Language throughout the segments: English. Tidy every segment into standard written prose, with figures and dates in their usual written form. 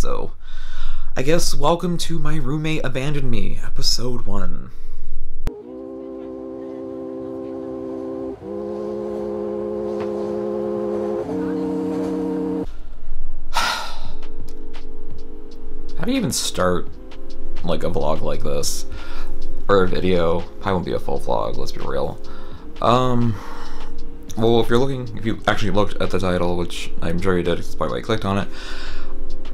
so I guess welcome to My Roommate Abandoned Me, episode 1. How do you even start, like, a vlog like this? Or a video? Probably won't be a full vlog, let's be real. Well, if you actually looked at the title, which I'm sure you did, that's probably why I clicked on it,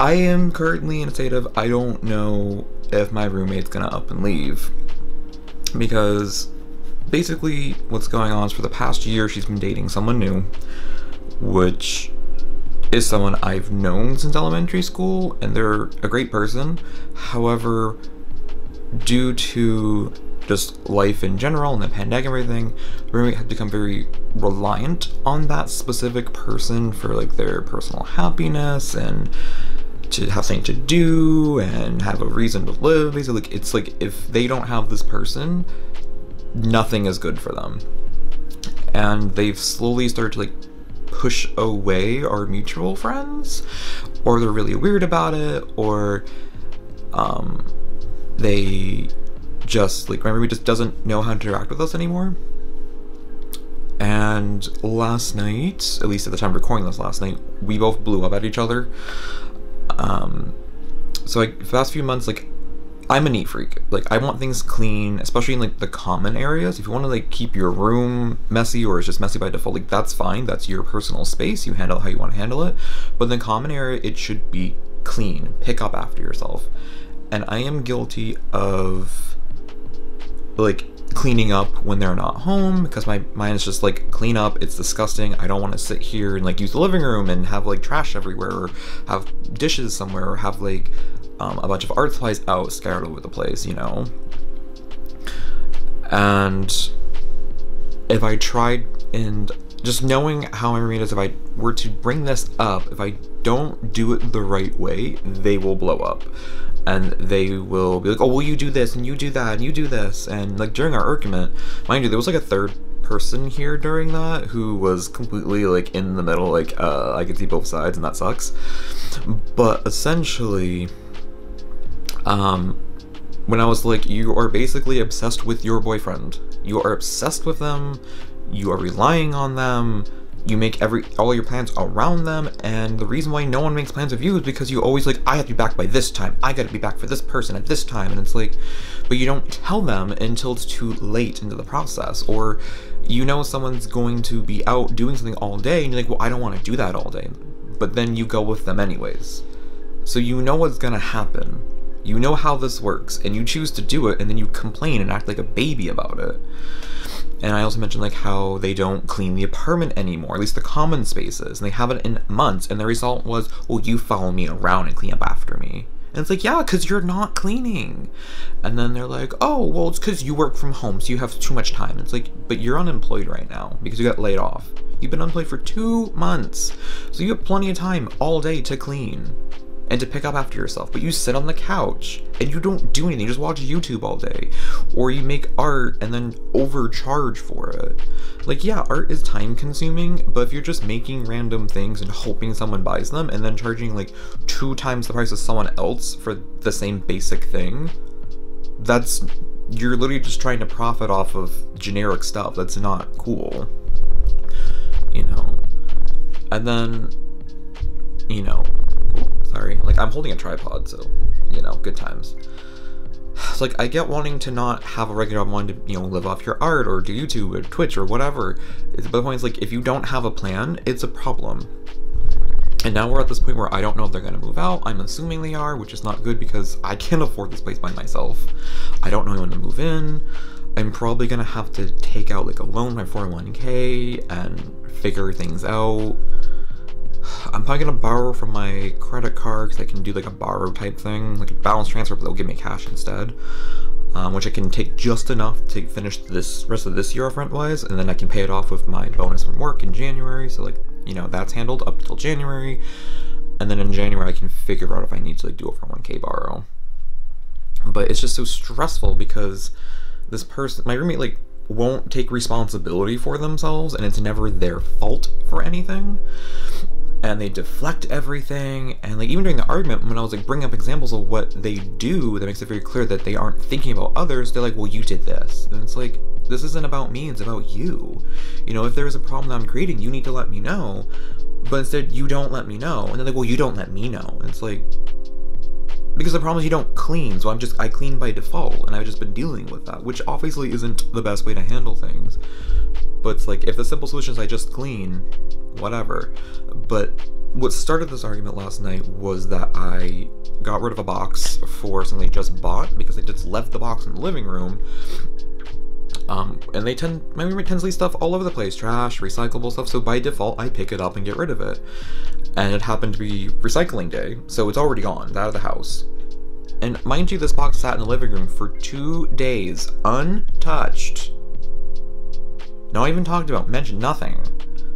I am currently in a state of, I don't know if my roommate's gonna up and leave. Because, basically, what's going on is for the past year, she's been dating someone new, which is someone I've known since elementary school, and they're a great person. However, due to just life in general and the pandemic and everything, the roommate had become very reliant on that specific person for like their personal happiness and to have something to do and have a reason to live. Basically, it's like if they don't have this person, nothing is good for them. And they've slowly started to like push away our mutual friends, or they're really weird about it, or they just like remember we just doesn't know how to interact with us anymore. And last night, at least at the time of recording this last night, we both blew up at each other. So like for the past few months, like I'm a neat freak. Like I want things clean, especially in like the common areas. If you want to like keep your room messy, or it's just messy by default, like that's fine. That's your personal space. You handle it how you want to handle it. But in the common area, it should be clean. Pick up after yourself. And I am guilty of like cleaning up when they're not home, because my mind is just like, clean up, it's disgusting, I don't want to sit here and like use the living room and have like trash everywhere, or have dishes somewhere, or have like a bunch of art supplies out scattered over the place, you know? And if I tried, and just knowing how my roommate is, if I were to bring this up, if I don't do it the right way, they will blow up. And they will be like, oh, well, you do this, and you do that, and you do this. And like during our argument, mind you, there was like a third person here during that who was completely like in the middle, like I could see both sides, and that sucks. But essentially, when I was like, you are basically obsessed with your boyfriend. You are obsessed with them. You are relying on them. You make all your plans around them, and the reason why no one makes plans with you is because you always like, I have to be back by this time, I gotta be back for this person at this time, and it's like, but you don't tell them until it's too late into the process, or you know someone's going to be out doing something all day, and you're like, well, I don't want to do that all day, but then you go with them anyways. So you know what's gonna happen, you know how this works, and you choose to do it, and then you complain and act like a baby about it. And I also mentioned like how they don't clean the apartment anymore, at least the common spaces, and they haven't in months, and the result was, well, you follow me around and clean up after me. And it's like, yeah, because you're not cleaning. And then they're like, oh, well, it's because you work from home, so you have too much time. And it's like, but you're unemployed right now because you got laid off. You've been unemployed for 2 months, so you have plenty of time all day to clean and to pick up after yourself, but you sit on the couch and you don't do anything, you just watch YouTube all day, or you make art and then overcharge for it. Like, yeah, art is time consuming, but if you're just making random things and hoping someone buys them and then charging like 2 times the price of someone else for the same basic thing, that's, you're literally just trying to profit off of generic stuff. That's not cool, you know? And then, you know, sorry, like I'm holding a tripod, so, you know, good times. It's like, I get wanting to not have a regular one to, you know, live off your art or do YouTube or Twitch or whatever. But the point is, like, if you don't have a plan, it's a problem. And now we're at this point where I don't know if they're gonna move out. I'm assuming they are, which is not good because I can't afford this place by myself. I don't know when to move in. I'm probably gonna have to take out like a loan, my 401k, and figure things out. I'm probably gonna borrow from my credit card because I can do like a borrow type thing, like a balance transfer, but they'll give me cash instead, which I can take just enough to finish this rest of this year off rent-wise, and then I can pay it off with my bonus from work in January. So like, you know, that's handled up till January, and then in January I can figure out if I need to like do a 401k borrow. But it's just so stressful because this person, my roommate, like won't take responsibility for themselves, and it's never their fault for anything. and they deflect everything. And like even during the argument, when I was like bringing up examples of what they do that makes it very clear that they aren't thinking about others, they're like, well, you did this. And it's like, this isn't about me, it's about you. You know, if there is a problem that I'm creating, you need to let me know. But instead, you don't let me know. And they're like, well, you don't let me know. And it's like, because the problem is you don't clean, so I clean by default, and I've just been dealing with that, which obviously isn't the best way to handle things. But it's like, if the simple solution is I just clean, whatever. But what started this argument last night was that I got rid of a box for something I just bought, because I just left the box in the living room. And my roommate tends to leave stuff all over the place, trash, recyclable stuff, so by default I pick it up and get rid of it. And it happened to be recycling day, so it's already gone, out of the house. And mind you, this box sat in the living room for 2 days, untouched. Not even talked about, mentioned, nothing.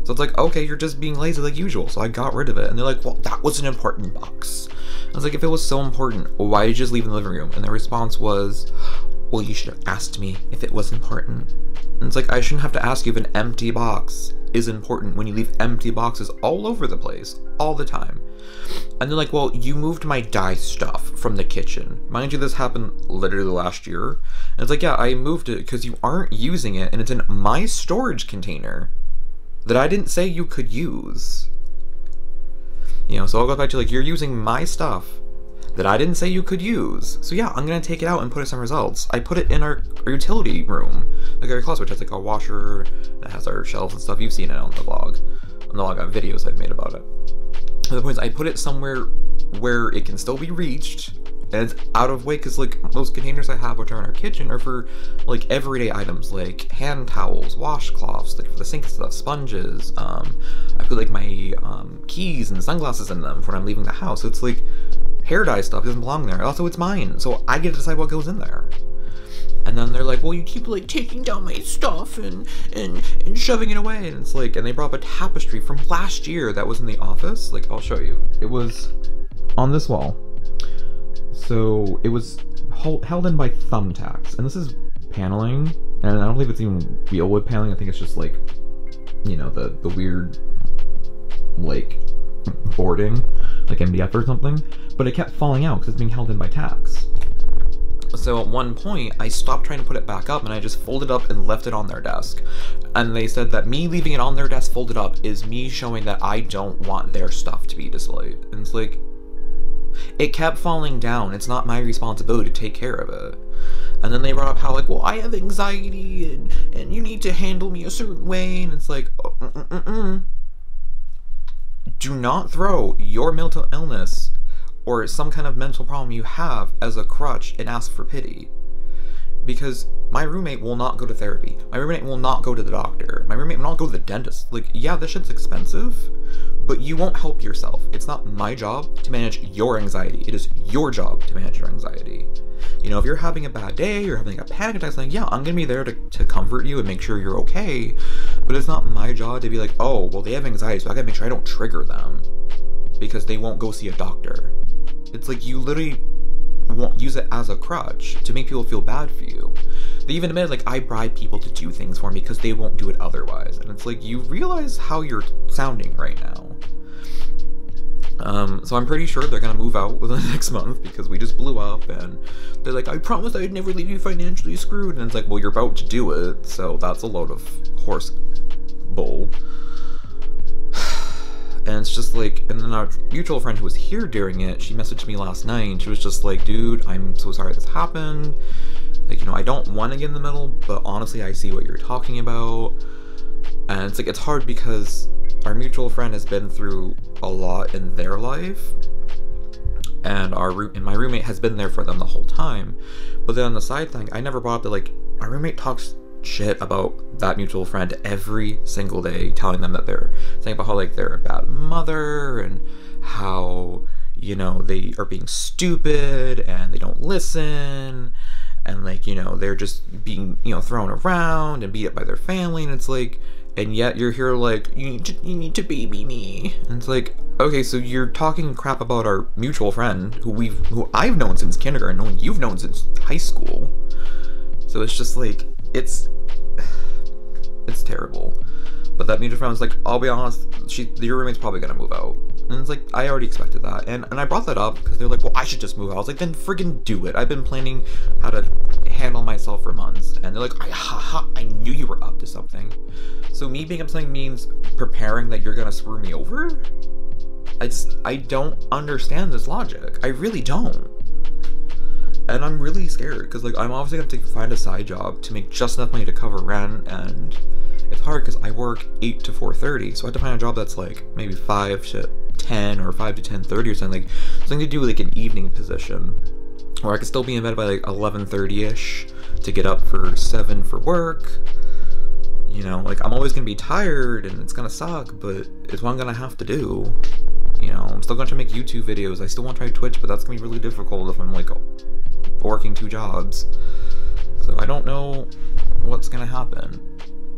So it's like, okay, you're just being lazy like usual, so I got rid of it. And they're like, well, that was an important box. I was like, if it was so important, why did you just leave it in the living room? And their response was, well, you should have asked me if it was important. And it's like, I shouldn't have to ask you if an empty box is important when you leave empty boxes all over the place, all the time. And they're like, well, you moved my dye stuff from the kitchen. Mind you, this happened literally last year. And it's like, yeah, I moved it because you aren't using it, and it's in my storage container that I didn't say you could use. You know, so I'll go back to like, you're using my stuff that I didn't say you could use. So yeah, I'm gonna take it out and put it some results. I put it in our utility room, like our closet, which has like a washer that has our shelves and stuff. You've seen it on the vlog, on videos I've made about it. But the point is, I put it somewhere where it can still be reached and it's out of way, because like most containers I have, which are in our kitchen, are for like everyday items like hand towels, washcloths, like for the sink stuff, sponges. I put like my keys and sunglasses in them for when I'm leaving the house. So it's like, hair dye stuff doesn't belong there. Also, it's mine, so I get to decide what goes in there. And then they're like, well, you keep like taking down my stuff and shoving it away. And it's like, and they brought up a tapestry from last year that was in the office. Like, I'll show you. It was on this wall. So it was held in by thumbtacks. And this is paneling, and I don't believe it's even real wood paneling. I think it's just like, you know, the weird, like, boarding, like MDF or something, but it kept falling out because it's being held in by tacks. So at one point, I stopped trying to put it back up and I just folded up and left it on their desk. And they said that me leaving it on their desk folded up is me showing that I don't want their stuff to be displayed. And it's like, it kept falling down. It's not my responsibility to take care of it. And then they brought up how like, well, I have anxiety and you need to handle me a certain way. And it's like, oh, do not throw your mental illness or some kind of mental problem you have as a crutch and ask for pity. Because my roommate will not go to therapy. My roommate will not go to the doctor. My roommate will not go to the dentist. Like, yeah, this shit's expensive, but you won't help yourself. It's not my job to manage your anxiety. It is your job to manage your anxiety. You know, if you're having a bad day, you're having a panic attack, something, yeah, I'm gonna be there to comfort you and make sure you're okay. But it's not my job to be like, oh, well, they have anxiety, so I gotta make sure I don't trigger them because they won't go see a doctor. It's like, you literally won't use it as a crutch to make people feel bad for you. They even admitted, like, I bribe people to do things for me because they won't do it otherwise. And it's like, you realize how you're sounding right now. So I'm pretty sure they're gonna move out within the next month because we just blew up, and they're like, I promised I'd never leave you financially screwed. And it's like, well, you're about to do it, so that's a load of horse bull. And it's just like, and then our mutual friend who was here during it, she messaged me last night and she was just like, dude, I'm so sorry this happened. Like, you know, I don't want to get in the middle, but honestly, I see what you're talking about. And it's like, it's hard because our mutual friend has been through a lot in their life. And my roommate has been there for them the whole time. But then on the side thing, I never brought up that, like, our roommate talks shit about that mutual friend every single day, telling them that they're saying about how like they're a bad mother and how, you know, they are being stupid and they don't listen and like, you know, they're just being, you know, thrown around and beat up by their family. And it's like, and yet you're here like, you need to baby me. And it's like, okay, so you're talking crap about our mutual friend who I've known since kindergarten, who you've known since high school. So it's just like, it's terrible. But that mutual friend was like, I'll be honest, your roommate's probably gonna move out. And it's like, I already expected that. And I brought that up because they're like, well, I should just move out. I was like, then friggin' do it. I've been planning how to handle myself for months. And they're like, I knew you were up to something. So me being up to something means preparing that you're gonna screw me over? I don't understand this logic. I really don't. And I'm really scared because, like, I'm obviously going to have to find a side job to make just enough money to cover rent, and it's hard because I work 8 to 4:30, so I have to find a job that's, like, maybe 5 to 10 or 5 to 10:30 or something, like, something to do with, like, an evening position, where I could still be in bed by, like, 11:30-ish to get up for 7 for work. You know, like, I'm always going to be tired, and it's going to suck, but it's what I'm going to have to do. You know, I'm still going to try to make YouTube videos. I still want to try Twitch, but that's going to be really difficult if I'm, like, working 2 jobs. So I don't know what's gonna happen.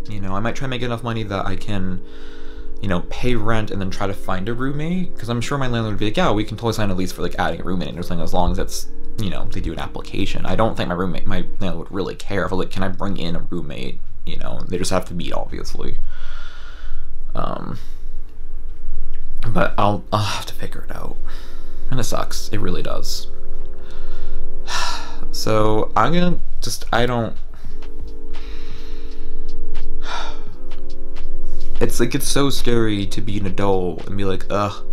You know, I might try to make enough money that I can, you know, pay rent and then try to find a roommate, because I'm sure my landlord would be like, yeah, we can totally sign a lease for, like, adding a roommate or something, as long as it's, you know, they do an application. I don't think my landlord would really care if, like, can I bring in a roommate? You know, they just have to meet, obviously. But I'll have to figure it out, and it sucks. It really does. So I'm gonna just, I don't, it's like, it's so scary to be an adult and be like, ugh,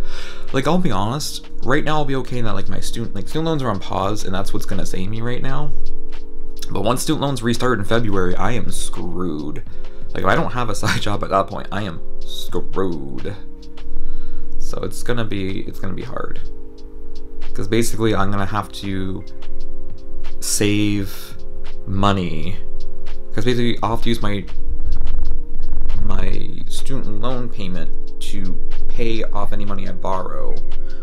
like, I'll be honest, right now I'll be okay in that, like, my student loans are on pause, and that's what's gonna save me right now. But once student loans restart in February, I am screwed. Like, if I don't have a side job at that point, I am screwed. So it's gonna be hard. Because basically I'm gonna have to save money, because basically I'll have to use my student loan payment to pay off any money I borrow,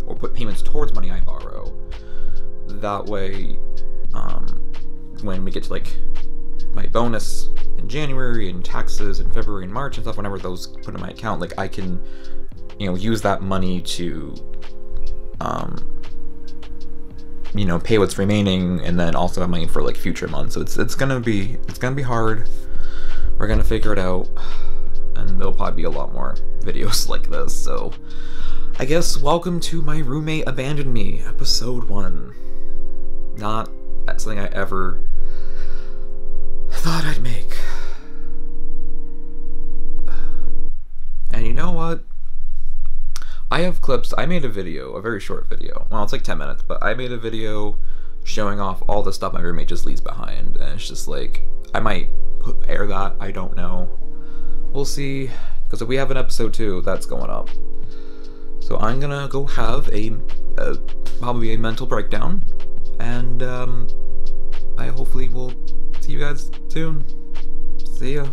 or put payments towards money I borrow. That way, when we get to, like, my bonus in January and taxes in February and March and stuff, whenever those put in my account, like, I can, you know, use that money to you know, pay what's remaining, and then also have money for, like, future months. So it's gonna be hard. We're gonna figure it out, and there'll probably be a lot more videos like this. So I guess welcome to My Roommate Abandoned Me, episode 1. Not something I ever thought I'd make. And you know what? I have clips. I made a video, a very short video. Well, it's like 10 minutes, but I made a video showing off all the stuff my roommate just leaves behind. And it's just like, I might air that. I don't know. We'll see. Because if we have an episode 2, that's going up. So I'm going to go have probably a mental breakdown. And I hopefully will see you guys soon. See ya.